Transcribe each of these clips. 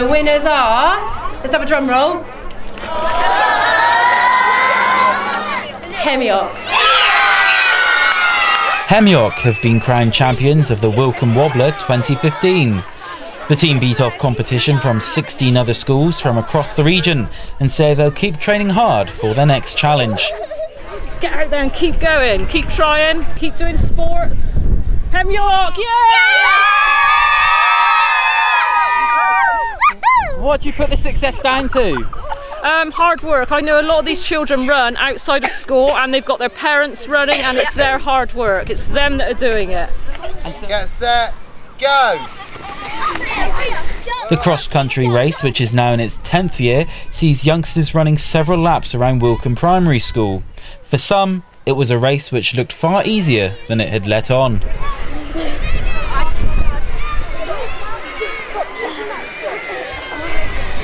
The winners are, let's have a drum roll. Hemyock. Hemyock have been crowned champions of the Wilcombe Wobbler 2015. The team beat off competition from 16 other schools from across the region and say they'll keep training hard for their next challenge. Get out there and keep going, keep trying, keep doing sports. Hemyock, yeah! What do you put the success down to? Hard work. I know a lot of these children run outside of school and they've got their parents running, and it's their hard work. It's them that are doing it. Get set, go! The cross-country race, which is now in its 10th year, sees youngsters running several laps around Wilcombe Primary School. For some, it was a race which looked far easier than it had let on.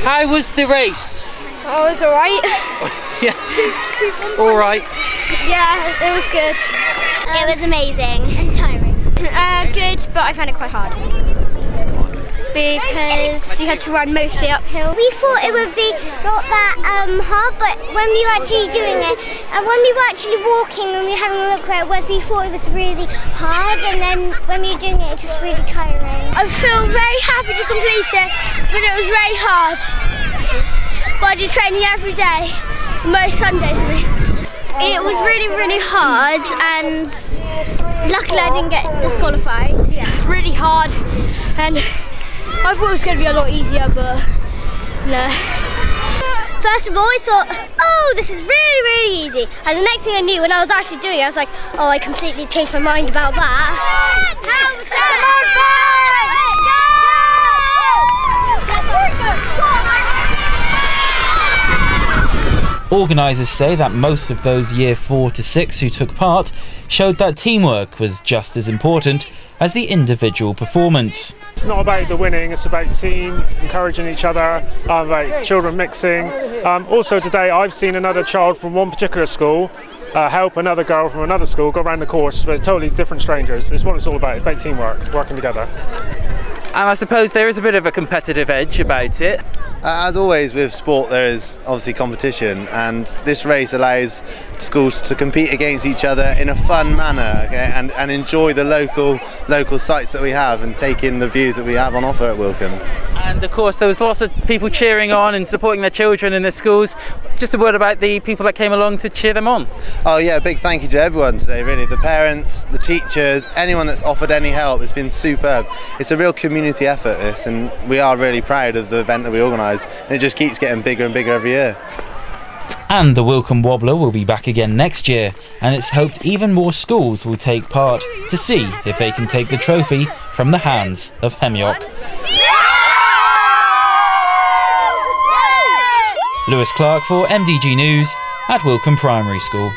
How was the race? Oh, it was alright. Yeah. Alright. Yeah, it was good. It was amazing. And tiring. Good, but I found it quite hard. Because you had to run mostly uphill. We thought it would be not that hard, but when we were actually doing it, and when we were actually walking and we were having a look where it was, we thought it was really hard, and then when we were doing it, it was just really tiring. I feel very happy to complete it, but it was very hard. But I do training every day, most Sundays for me. It was really, really hard, and luckily I didn't get disqualified. Yeah. It's really hard, and I thought it was going to be a lot easier, but no. First of all, I thought, oh, this is really, really easy. And the next thing I knew, when I was actually doing it, I was like, oh, I completely changed my mind about that. Organisers say that most of those year 4 to 6 who took part showed that teamwork was just as important as the individual performance. It's not about the winning, it's about team, encouraging each other, about children mixing. Also today I've seen another child from one particular school help another girl from another school go around the course with totally different strangers. It's what it's all about, teamwork, working together. And I suppose there is a bit of a competitive edge about it. As always with sport, there is obviously competition, and this race allows schools to compete against each other in a fun manner, okay, and enjoy the local sites that we have and take in the views that we have on offer at Wilcombe. And of course there was lots of people cheering on and supporting their children in their schools. Just a word about the people that came along to cheer them on. Oh yeah, a big thank you to everyone today really, the parents, the teachers, anyone that's offered any help. It's been superb. It's a real community effort this, and we are really proud of the event that we organised. And it just keeps getting bigger and bigger every year. And the Wilcombe Wobbler will be back again next year, and it's hoped even more schools will take part to see if they can take the trophy from the hands of Hemyock. Lewis Clarke for MDG News at Wilcombe Primary School.